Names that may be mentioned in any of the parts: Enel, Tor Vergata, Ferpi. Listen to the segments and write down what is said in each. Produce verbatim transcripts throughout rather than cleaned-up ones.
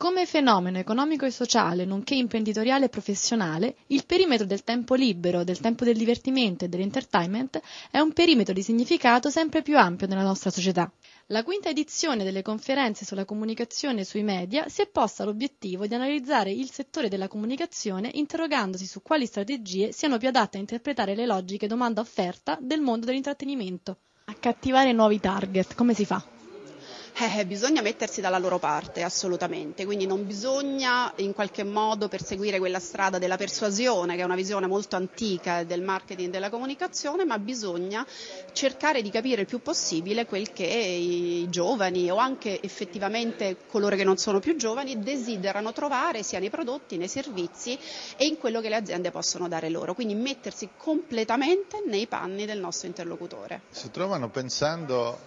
Come fenomeno economico e sociale, nonché imprenditoriale e professionale, il perimetro del tempo libero, del tempo del divertimento e dell'entertainment è un perimetro di significato sempre più ampio nella nostra società. La quinta edizione delle conferenze sulla comunicazione sui media si è posta l'obiettivo di analizzare il settore della comunicazione interrogandosi su quali strategie siano più adatte a interpretare le logiche domanda-offerta del mondo dell'intrattenimento. Accattivare nuovi target, come si fa? Eh, bisogna mettersi dalla loro parte, assolutamente, quindi non bisogna in qualche modo perseguire quella strada della persuasione, che è una visione molto antica del marketing e della comunicazione, ma bisogna cercare di capire il più possibile quel che i giovani o anche effettivamente coloro che non sono più giovani desiderano trovare sia nei prodotti, nei servizi e in quello che le aziende possono dare loro, quindi mettersi completamente nei panni del nostro interlocutore. Si trovano pensando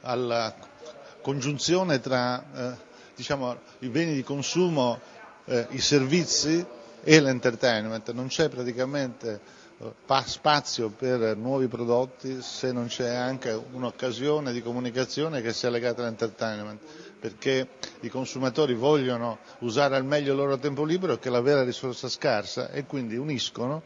alla congiunzione tra eh, diciamo, i beni di consumo, eh, i servizi e l'entertainment. Non c'è praticamente eh, pa- spazio per nuovi prodotti se non c'è anche un'occasione di comunicazione che sia legata all'entertainment, perché i consumatori vogliono usare al meglio il loro tempo libero, che è la vera risorsa scarsa, e quindi uniscono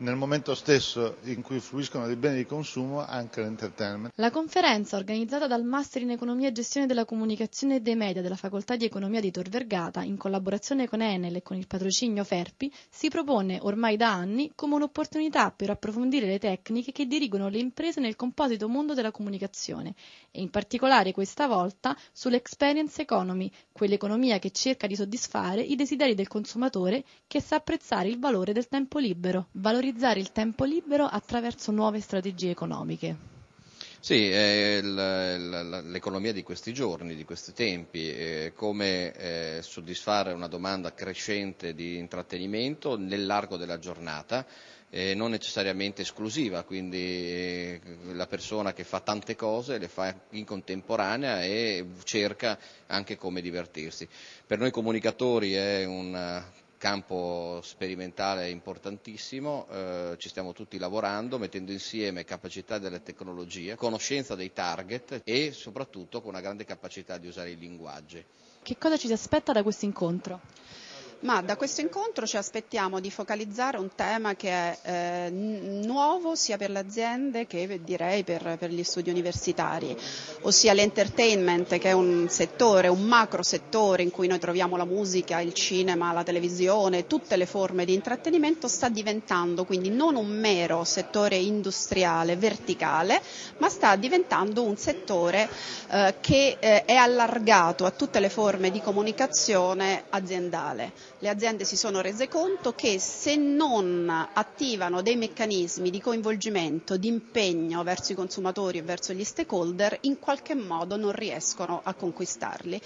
nel momento stesso in cui fluiscono dei beni di consumo anche l'entertainment. La conferenza, organizzata dal Master in Economia e Gestione della Comunicazione e dei Media della Facoltà di Economia di Tor Vergata, in collaborazione con Enel e con il patrocinio Ferpi, si propone ormai da anni come un'opportunità per approfondire le tecniche che dirigono le imprese nel composito mondo della comunicazione e in particolare questa volta sull'experience economy, quell'economia che cerca di soddisfare i desideri del consumatore che sa apprezzare il valore del tempo libero. Valorizzare il tempo libero attraverso nuove strategie economiche. Sì, eh, l'economia di questi giorni, di questi tempi, eh, come eh, soddisfare una domanda crescente di intrattenimento nel largo della giornata, eh, non necessariamente esclusiva, quindi eh, la persona che fa tante cose le fa in contemporanea e cerca anche come divertirsi. Per noi comunicatori è un campo sperimentale importantissimo, eh, ci stiamo tutti lavorando mettendo insieme capacità delle tecnologie, conoscenza dei target e soprattutto con una grande capacità di usare i linguaggi. Che cosa ci si aspetta da questo incontro? Ma da questo incontro ci aspettiamo di focalizzare un tema che è eh, nuovo sia per le aziende che direi per, per gli studi universitari, ossia l'entertainment, che è un settore, un macro settore in cui noi troviamo la musica, il cinema, la televisione, tutte le forme di intrattenimento. Sta diventando quindi non un mero settore industriale verticale, ma sta diventando un settore eh, che eh, è allargato a tutte le forme di comunicazione aziendale. Le aziende si sono rese conto che se non attivano dei meccanismi di coinvolgimento, di impegno verso i consumatori e verso gli stakeholder, in qualche modo non riescono a conquistarli.